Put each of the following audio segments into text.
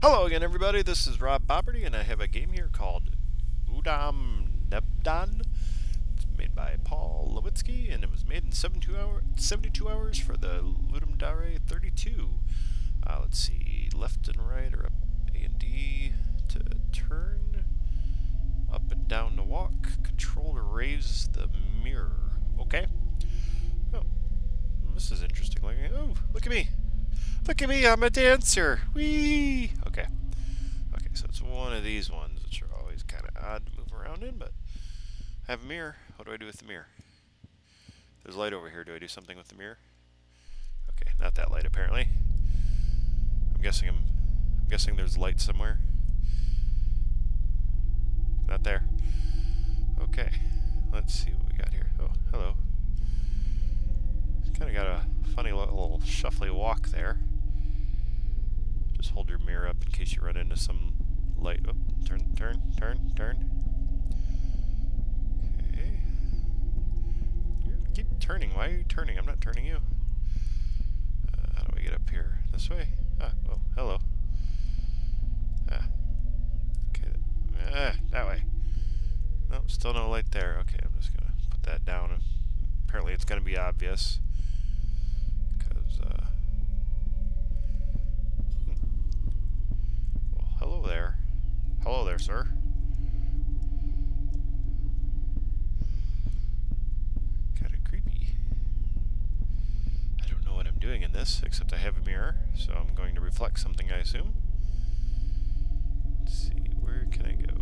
Hello again, everybody. This is Rob Boberty, and I have a game here called Udom Nebdon. It's made by Paul Lewitsky, and it was made in 72 hours for the Ludum Dare 32. Let's see, left and right, or up A and D to turn, up and down to walk, control to raise the mirror. Okay. Oh, this is interesting. Oh, look at me. Look at me, I'm a dancer! Whee! Okay. Okay, so it's one of these ones, which are always kind of odd to move around in, but I have a mirror. What do I do with the mirror? There's light over here. Do I do something with the mirror? Okay, not that light, apparently. I'm guessing there's light somewhere. Not there. Okay, let's see what we got here. Oh, hello. Kind of got a funny little shuffly walk there. Just hold your mirror up in case you run into some light. Oh, turn. Okay. You keep turning. Why are you turning? I'm not turning you. How do we get up here? This way? Ah, oh, hello. Ah. Okay. Ah, that way. Nope, still no light there. Okay, I'm just going to put that down. Apparently it's going to be obvious. Well, hello there. Hello there, sir. Kind of creepy. I don't know what I'm doing in this, except I have a mirror, so I'm going to reflect something, I assume. Let's see, where can I go?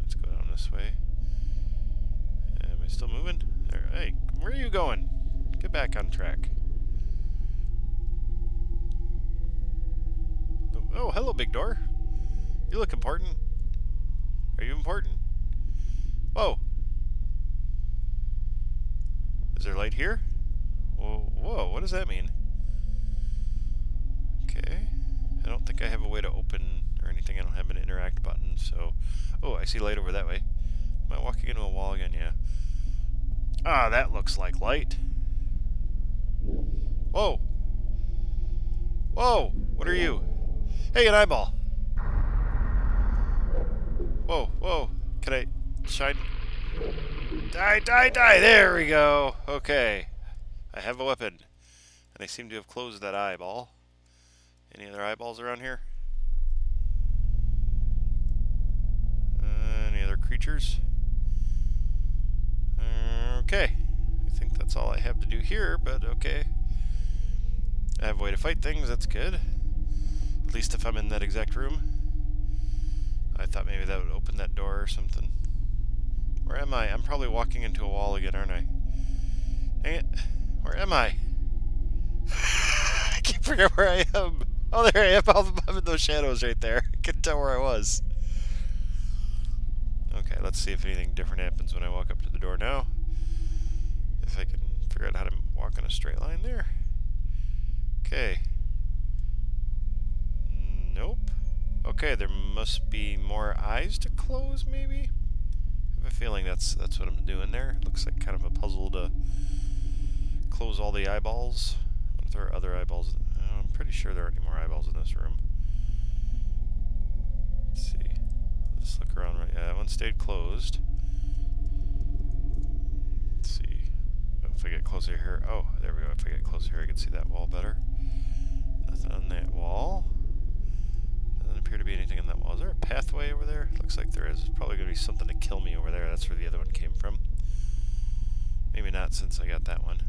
Let's go down this way. Am I still moving? There, hey, where are you going? Get back on track. Oh, hello, big door. You look important. Are you important? Whoa. Is there light here? Whoa, whoa, what does that mean? Okay. I don't think I have a way to open or anything. I don't have an interact button, so... Oh, I see light over that way. Am I walking into a wall again? Yeah. Ah, that looks like light. Whoa. Whoa, what are you? Hey, an eyeball! Whoa, whoa! Can I shine? Die, die, die! There we go! Okay. I have a weapon. And I seem to have closed that eyeball. Any other eyeballs around here? Any other creatures? Okay. I think that's all I have to do here, but okay. I have a way to fight things, that's good. At least if I'm in that exact room. I thought maybe that would open that door or something. Where am I? I'm probably walking into a wall again, aren't I? Dang it. Where am I? I can't figure out where I am. Oh, there I am. I'm in those shadows right there. I couldn't tell where I was. Okay, let's see if anything different happens when I walk up to the door now. If I can figure out how to walk in a straight line there. Okay. Nope. Okay, there must be more eyes to close, maybe? I have a feeling that's what I'm doing there. Looks like kind of a puzzle to close all the eyeballs. What if there are other eyeballs? Oh, I'm pretty sure there aren't any more eyeballs in this room. Let's see. Let's look around. Right, yeah, that one stayed closed. Let's see. Oh, if I get closer here... Oh, there we go. If I get closer here, I can see that wall better. Nothing on that wall. To be anything in that wall. Is there a pathway over there? Looks like there is. There's probably going to be something to kill me over there. That's where the other one came from. Maybe not since I got that one.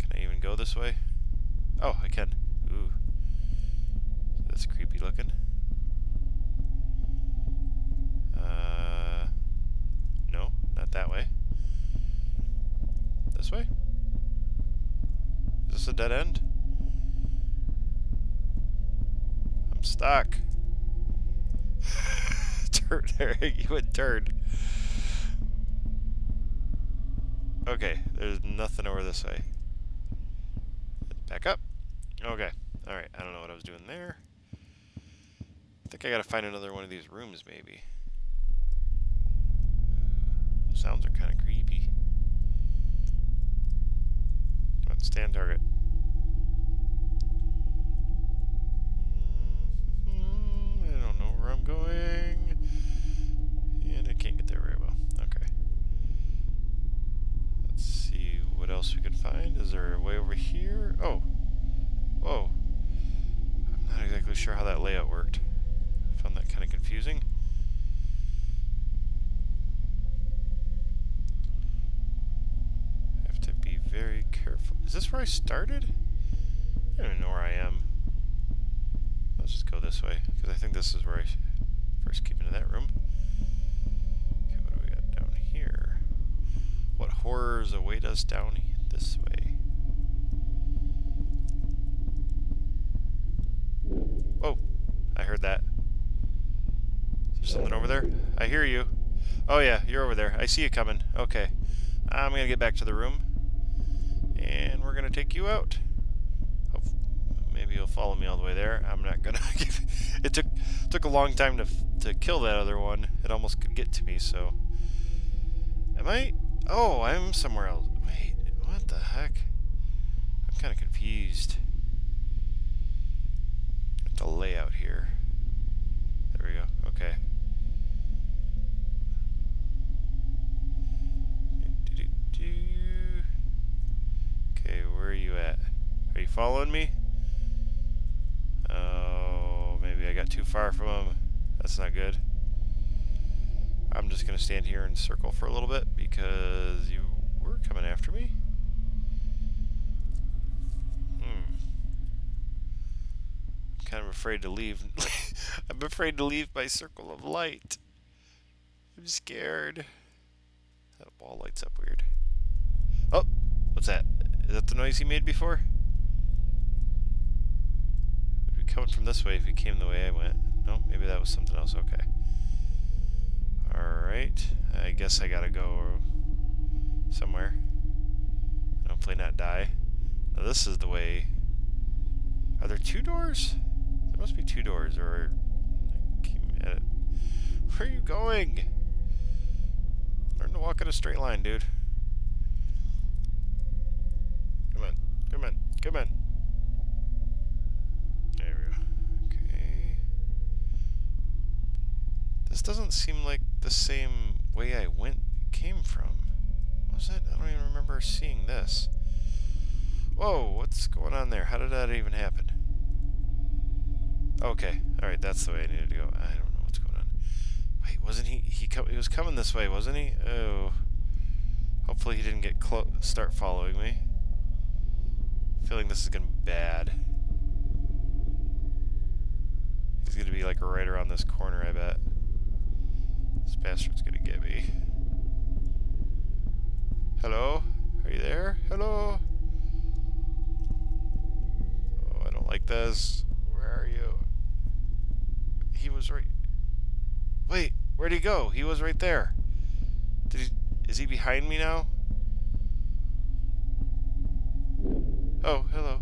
Can I even go this way? Oh, I can. Ooh. That's creepy looking. No, not that way. This way? Is this a dead end? Stuck. Turn, Eric, you would turn. Okay, there's nothing over this way. Back up. Okay, alright, I don't know what I was doing there. I think I gotta find another one of these rooms, maybe. Sounds are kinda creepy. Come on, stand target. exactly sure how that layout worked. I found that kind of confusing. I have to be very careful. Is this where I started? I don't even know where I am. Let's just go this way, because I think this is where I first came into that room. Okay, what do we got down here? What horrors await us down this way? Whoa, I heard that. Is there something over there? I hear you. Oh yeah, you're over there. I see you coming. Okay. I'm going to get back to the room, and we're going to take you out. Maybe you'll follow me all the way there. I'm not gonna give it. Took a long time to kill that other one. It almost could get to me, so... Am I... Oh, I'm somewhere else. Wait, what the heck? I'm kind of confused. The layout here. There we go. Okay. Okay, where are you at? Are you following me? Oh, maybe I got too far from him. That's not good. I'm just going to stand here and circle for a little bit because you were coming after me. I'm kind of afraid to leave. I'm afraid to leave my circle of light. I'm scared. That ball lights up weird. Oh, what's that? Is that the noise he made before? Coming from this way if it came the way I went. No, maybe that was something else. Okay. Alright. I guess I gotta go somewhere. And hopefully not die. Now this is the way. Are there two doors? There must be two doors, or I came at it. Where are you going? Learn to walk in a straight line, dude. Come on. Come on. Come on. This doesn't seem like the same way I went came from. What was it? I don't even remember seeing this. Whoa, what's going on there? How did that even happen? Okay, alright, that's the way I needed to go. I don't know what's going on. Wait, wasn't he was coming this way, wasn't he? Oh. Hopefully he didn't get start following me. I'm feeling this is gonna be bad. He's gonna be like right around this corner, I bet. This bastard's gonna get me. Hello? Are you there? Hello? Oh, I don't like this. Where are you? He was right... Wait, where'd he go? He was right there. Is he behind me now? Oh, hello.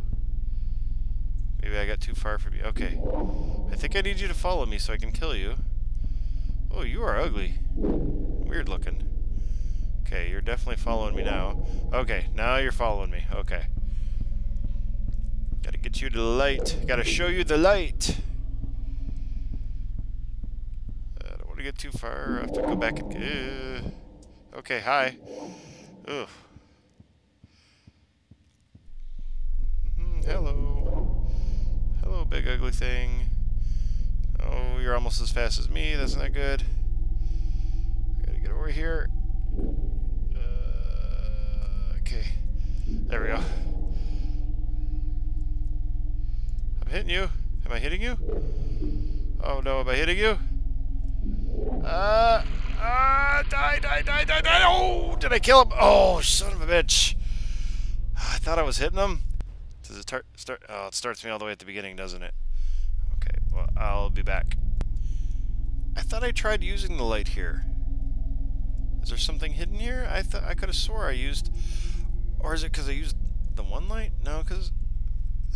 Maybe I got too far from you. Okay. I think I need you to follow me so I can kill you. Oh, you are ugly. Weird looking. Okay, you're definitely following me now. Okay, now you're following me. Okay. Gotta get you to the light. Gotta show you the light. I don't want to get too far. I have to go back and... Okay, hi. Ugh. Hello. Hello, big ugly thing. Oh, you're almost as fast as me. That's not good. I gotta get over here. Okay. There we go. I'm hitting you. Am I hitting you? Oh no, am I hitting you? Die, die, die, die, die. Oh, did I kill him? Oh, son of a bitch. I thought I was hitting him. Does it start? Oh, it starts me all the way at the beginning, doesn't it? Well, I'll be back. I thought I tried using the light here. Is there something hidden here? I thought I could have swore I used... Or is it because I used the one light? No, because...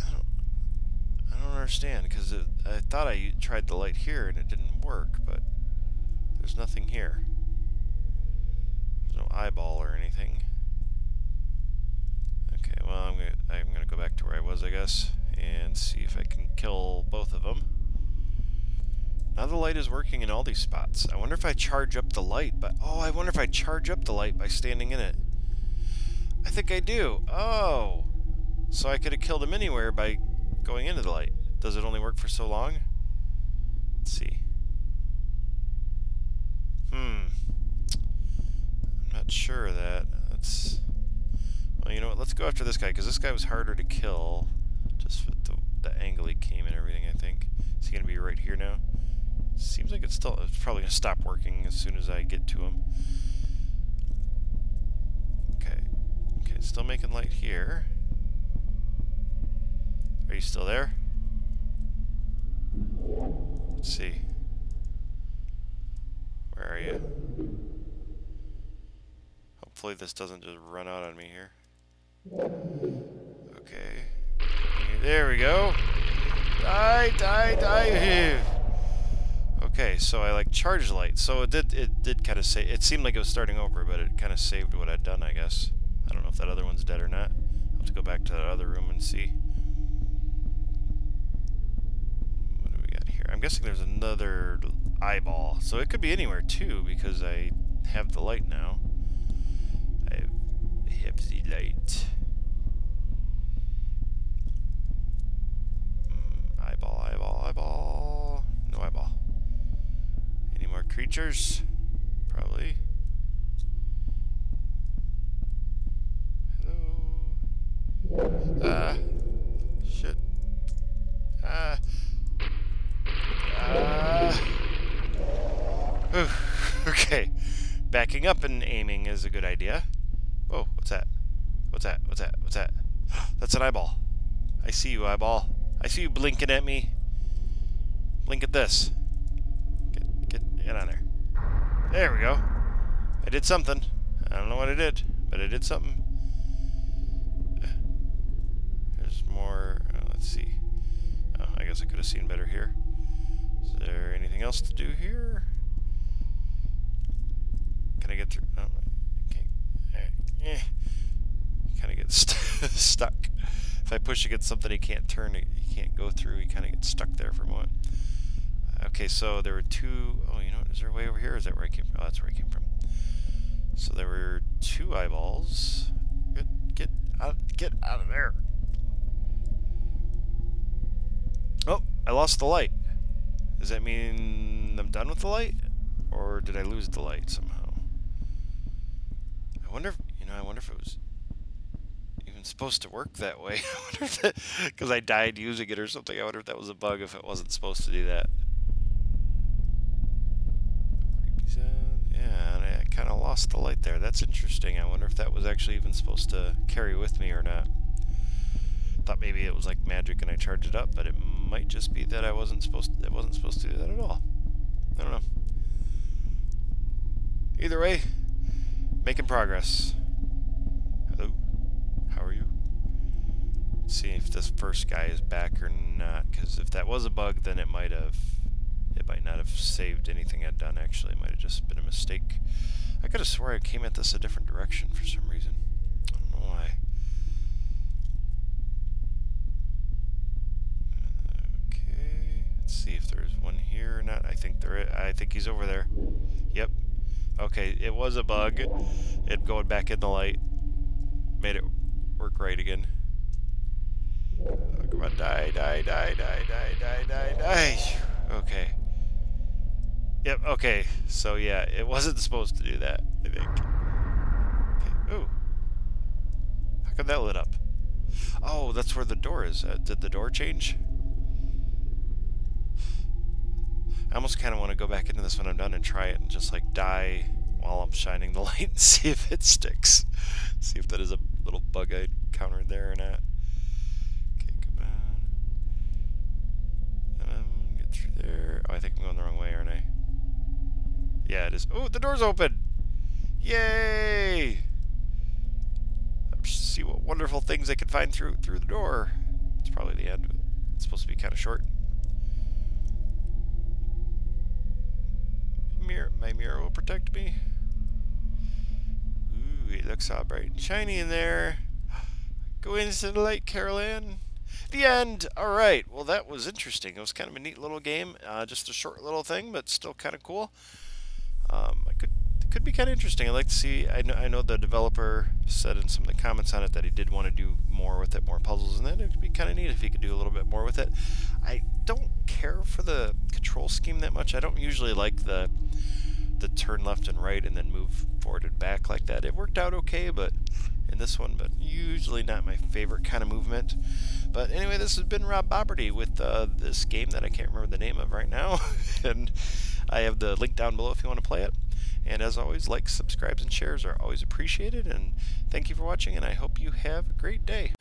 I don't understand, because I thought I tried the light here and it didn't work, but... There's nothing here. There's no eyeball or anything. Okay, well, I'm gonna go back to where I was, I guess, and see if I can kill both of them. Now the light is working in all these spots. I wonder if I charge up the light, but... Oh, I wonder if I charge up the light by standing in it. I think I do. Oh! So I could have killed him anywhere by going into the light. Does it only work apart for so long? Let's see. I'm not sure of that. That's... Well, you know what? Let's go after this guy, because this guy was harder to kill. Just with the angle he came and everything, I think. Is he going to be right here now? Seems like it's still... It's probably going to stop working as soon as I get to him. Okay. Okay, it's still making light here. Are you still there? Let's see. Where are you? Hopefully this doesn't just run out on me here. Okay. There we go. Die, die, die. Okay, so I like charge light. So it did kind of save. It seemed like it was starting over, but it kind of saved what I'd done, I guess. I don't know if that other one's dead or not. I'll have to go back to that other room and see. What do we got here? I'm guessing there's another eyeball. So it could be anywhere too, because I have the light now. I have the light. Eyeball, eyeball, eyeball. No eyeball. Any more creatures? Probably. Hello. Shit. Okay. Backing up and aiming is a good idea. Whoa, what's that? What's that? What's that? What's that? That's an eyeball. I see you, eyeball. I see you blinking at me. Blink at this. Get on there. There we go. I did something. I don't know what I did, but I did something. There's more. Let's see. Oh, I guess I could have seen better here. Is there anything else to do here? Can I get through? Oh, I can't. Eh. Kind of get stuck. If I push against something, he can't turn. He can't go through. He kind of gets stuck there for a moment. Okay, so there were two. Oh, you know what? Is there a way over here? Is that where I came from? Oh, that's where I came from. So there were two eyeballs. Get out of there. Oh, I lost the light. Does that mean I'm done with the light, or did I lose the light somehow? I wonder if, you know, I wonder if it was supposed to work that way. I wonder if that, because I died using it or something. I wonder if that was a bug, if it wasn't supposed to do that. Yeah, and I kind of lost the light there. That's interesting. I wonder if that was actually even supposed to carry with me or not. Thought maybe it was like magic and I charged it up, but it might just be that I wasn't supposed to, it wasn't supposed to do that at all. I don't know. Either way, making progress. See if this first guy is back or not, because if that was a bug, then it might not have saved anything I'd done. Actually, it might have just been a mistake. I could have swore I came at this a different direction for some reason. I don't know why. Okay, let's see if there's one here or not. I think there is. I think he's over there. Yep. Okay, it was a bug. It going back in the light made it work right again. Oh, come on, die, die, die, die, die, die, die, die. Okay. Yep, okay. So, yeah, it wasn't supposed to do that, I think. Okay. Ooh. How come that lit up? Oh, that's where the door is. Did the door change? I almost kind of want to go back into this when I'm done and try it and just, like, die while I'm shining the light and see if it sticks. See if that is a little bug I encountered there or not. There. Oh, I think I'm going the wrong way, aren't I? Yeah, it is. Oh, the door's open! Yay! Let's see what wonderful things I can find through the door. It's probably the end. It's supposed to be kind of short. Mirror, my mirror will protect me. Ooh, it looks all bright and shiny in there. Go into the light, Carol Ann. The end! Alright, well that was interesting. It was kind of a neat little game. Just a short little thing, but still kind of cool. It could be kind of interesting. I'd like to see... I know the developer said in some of the comments on it that he did want to do more with it, more puzzles, and then it would be kind of neat if he could do a little bit more with it. I don't for the control scheme that much. I don't usually like the turn left and right and then move forward and back like that. It worked out okay, but in this one, but usually not my favorite kind of movement. But anyway, this has been Rob Boberty with this game that I can't remember the name of right now, and I have the link down below if you want to play it. And as always, likes, subscribes, and shares are always appreciated, and thank you for watching, and I hope you have a great day.